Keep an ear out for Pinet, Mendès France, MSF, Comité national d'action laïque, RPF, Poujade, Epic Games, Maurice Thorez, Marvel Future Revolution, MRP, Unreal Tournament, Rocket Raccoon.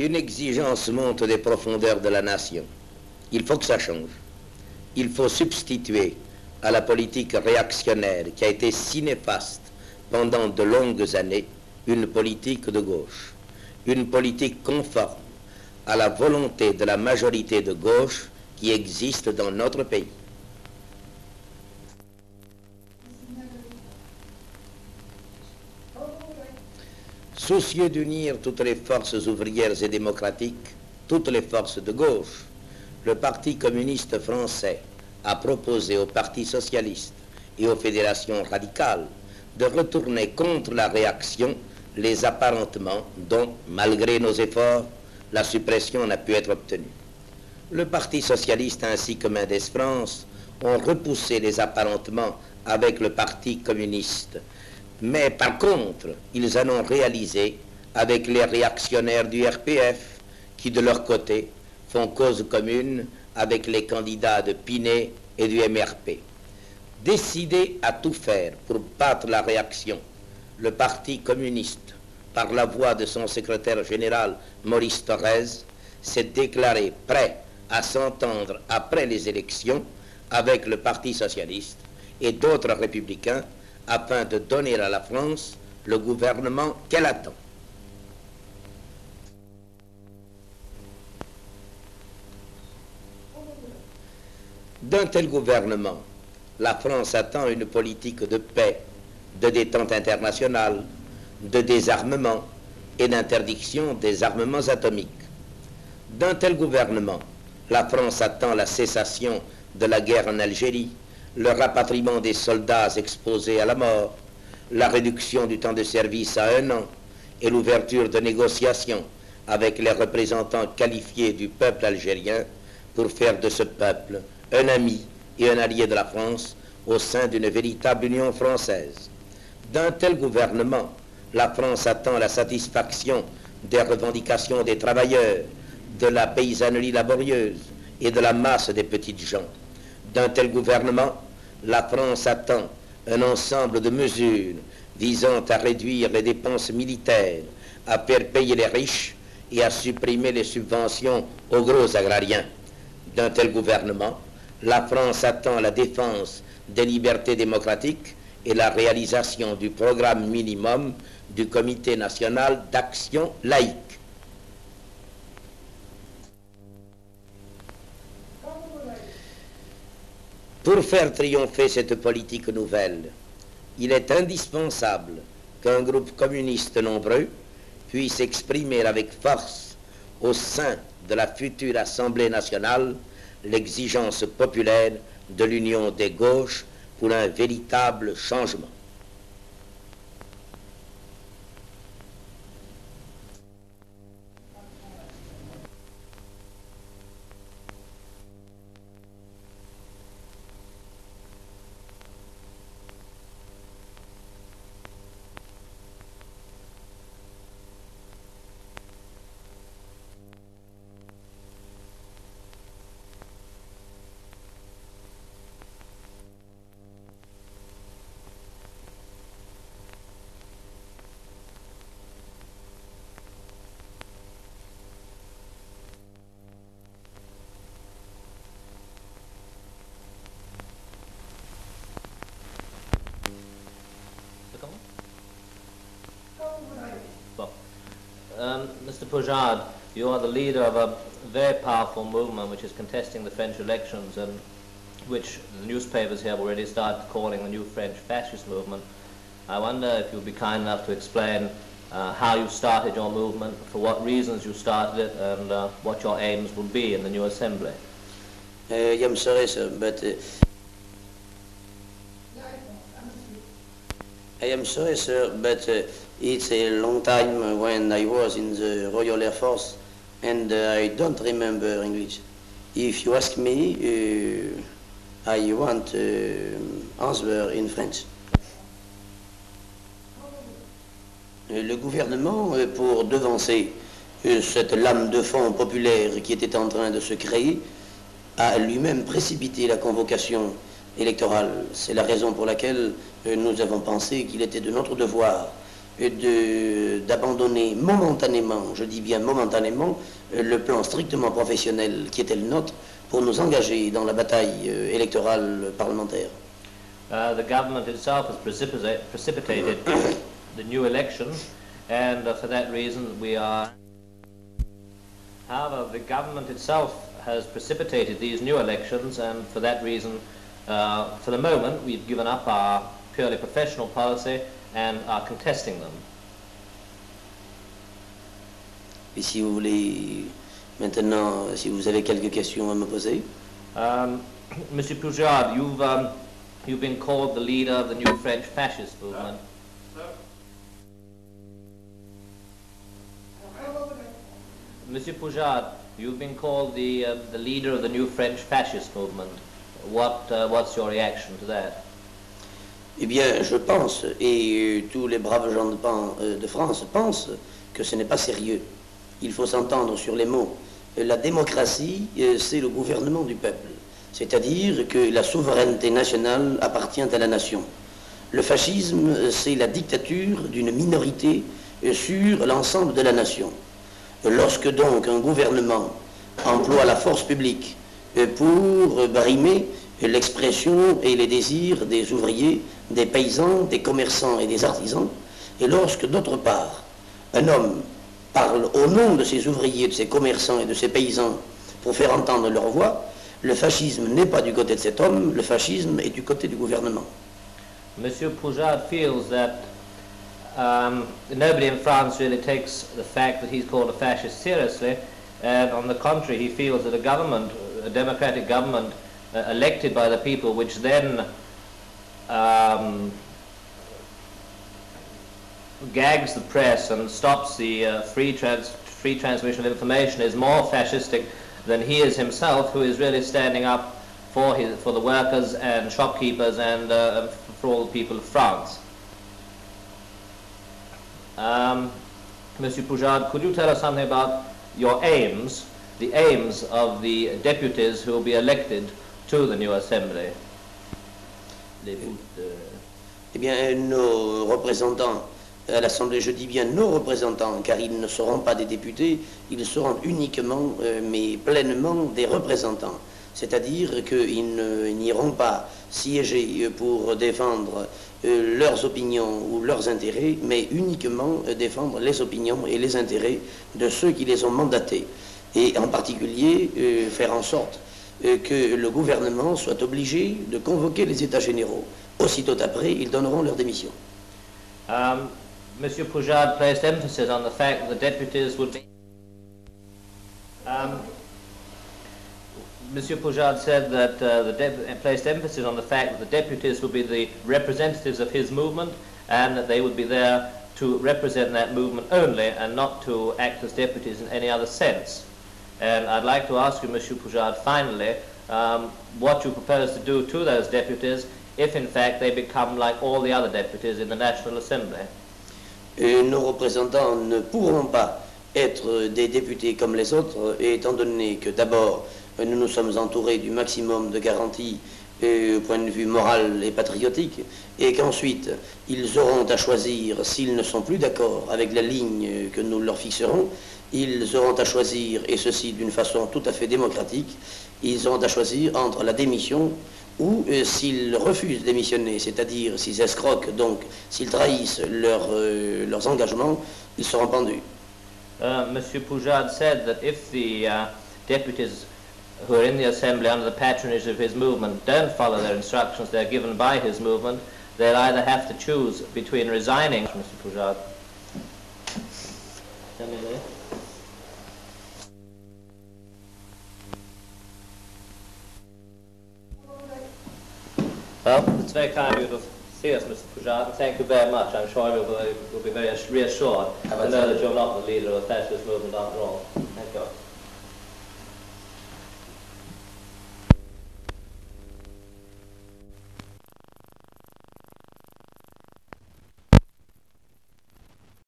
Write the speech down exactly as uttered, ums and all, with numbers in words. une exigence monte des profondeurs de la nation. Il faut que ça change. Il faut substituer à la politique réactionnaire qui a été si néfaste pendant de longues années, une politique de gauche, une politique conforme à la volonté de la majorité de gauche qui existe dans notre pays. Soucieux d'unir toutes les forces ouvrières et démocratiques, toutes les forces de gauche, le Parti communiste français a proposé au Parti socialiste et aux fédérations radicales de retourner contre la réaction les apparentements dont, malgré nos efforts, la suppression n'a pu être obtenue. Le Parti socialiste ainsi que Mendès France ont repoussé les apparentements avec le Parti communiste, mais par contre, ils en ont réalisé avec les réactionnaires du R P F qui, de leur côté, font cause commune avec les candidats de Pinet et du M R P. Décidé à tout faire pour battre la réaction, le Parti communiste, par la voix de son secrétaire général Maurice Thorez, s'est déclaré prêt à s'entendre après les élections avec le Parti socialiste et d'autres républicains afin de donner à la France le gouvernement qu'elle attend. D'un tel gouvernement, la France attend une politique de paix, de détente internationale, de désarmement et d'interdiction des armements atomiques. D'un tel gouvernement, la France attend la cessation de la guerre en Algérie, le rapatriement des soldats exposés à la mort, la réduction du temps de service à un an et l'ouverture de négociations avec les représentants qualifiés du peuple algérien pour faire de ce peuple un ami et un allié de la France au sein d'une véritable Union française. D'un tel gouvernement, la France attend la satisfaction des revendications des travailleurs, de la paysannerie laborieuse et de la masse des petites gens. D'un tel gouvernement, la France attend un ensemble de mesures visant à réduire les dépenses militaires, à faire payer les riches et à supprimer les subventions aux gros agrariens. D'un tel gouvernement, la France attend la défense des libertés démocratiques et la réalisation du programme minimum du Comité national d'action laïque. Pour faire triompher cette politique nouvelle, il est indispensable qu'un groupe communiste nombreux puisse s'exprimer avec force au sein de la future Assemblée nationale l'exigence populaire de l'union des gauches pour un véritable changement. Um, Mister Poujade, you are the leader of a very powerful movement which is contesting the French elections and which the newspapers have already started calling the new French fascist movement. I wonder if you'll be kind enough to explain uh, how you started your movement, for what reasons you started it, and uh, what your aims will be in the new assembly. Uh, I'm sorry, sir, but uh, I am sorry, sir, but uh, it's a long time when I was in the Royal Air Force, and uh, I don't remember English. If you ask me, uh, I want uh, answer in French. Le gouvernement, pour devancer cette lame de fond populaire qui était en train de se créer, a lui-même précipité la convocation électorale. C'est la raison pour laquelle nous avons pensé qu'il était de notre devoir d'abandonner momentanément, je dis bien momentanément, le plan strictement professionnel qui était le nôtre pour nous engager dans la bataille électorale parlementaire. Uh, the government itself has precipita- precipitated the new election, and for that reason we are. However, the government itself has precipitated these new elections, and for that reason, uh, for the moment, we've given up our purely professional policy and are contesting them. Et si vous voulez, maintenant, si vous avez quelques questions à me poser. Um, Monsieur Poujade, you've um, you've been called the leader of the new French fascist movement. Uh, Monsieur Poujade, you've been called the uh, the leader of the new French fascist movement. What uh, what's your reaction to that? Eh bien, je pense, et tous les braves gens de, de France pensent, que ce n'est pas sérieux. Il faut s'entendre sur les mots. La démocratie, c'est le gouvernement du peuple. C'est-à-dire que la souveraineté nationale appartient à la nation. Le fascisme, c'est la dictature d'une minorité sur l'ensemble de la nation. Lorsque donc un gouvernement emploie la force publique pour brimer l'expression et les désirs des ouvriers, des paysans, des commerçants et des artisans, et lorsque d'autre part, un homme parle au nom de ses ouvriers, de ses commerçants et de ses paysans pour faire entendre leur voix, le fascisme n'est pas du côté de cet homme, le fascisme est du côté du gouvernement. Monsieur Poujade feels that um, nobody in France really takes the fact that he's called a fascist seriously, and on the contrary, he feels that a government, a democratic government uh, elected by the people, which then um, gags the press and stops the uh, free, trans free transmission of information is more fascistic than he is himself, who is really standing up for, his, for the workers and shopkeepers and uh, for all the people of France. Um, Monsieur Poujade, could you tell us something about your aims, the aims of the deputies who will be elected to the new assembly? Eh bien, nos représentants à l'Assemblée, je dis bien nos représentants, car ils ne seront pas des députés, ils seront uniquement, euh, mais pleinement, des représentants. C'est-à-dire qu'ils n'iront pas siéger pour défendre euh, leurs opinions ou leurs intérêts, mais uniquement euh, défendre les opinions et les intérêts de ceux qui les ont mandatés. Et en particulier, euh, faire en sorte euh, que le gouvernement soit obligé de convoquer les États généraux. Aussitôt après, ils donneront leur démission. Um... Monsieur Poujade placed emphasis on the fact that the deputies would be... Um, Monsieur Poujade said that uh, the de placed emphasis on the fact that the deputies would be the representatives of his movement and that they would be there to represent that movement only and not to act as deputies in any other sense. And I'd like to ask you, Monsieur Poujade, finally, um, what you propose to do to those deputies if in fact they become like all the other deputies in the National Assembly. Et nos représentants ne pourront pas être des députés comme les autres, étant donné que d'abord nous nous sommes entourés du maximum de garanties euh, au point de vue moral et patriotique, et qu'ensuite ils auront à choisir, s'ils ne sont plus d'accord avec la ligne que nous leur fixerons, ils auront à choisir, et ceci d'une façon tout à fait démocratique, ils auront à choisir entre la démission ou euh, s'ils refusent d'émissionner, c'est-à-dire s'ils escroquent, donc s'ils trahissent leur, euh, leurs engagements, ils seront pendus. Uh, Monsieur Poujade said that if the uh, deputies who are in the assembly under the patronage of his movement don't follow their instructions they're given by his movement, they'll either have to choose between resigning. Monsieur Poujade. Well, it's very kind of you to see us, Mister Poujade, and thank you very much. I'm sure you will be very reassured to know that you're not the leader of the fascist movement after all. Thank you.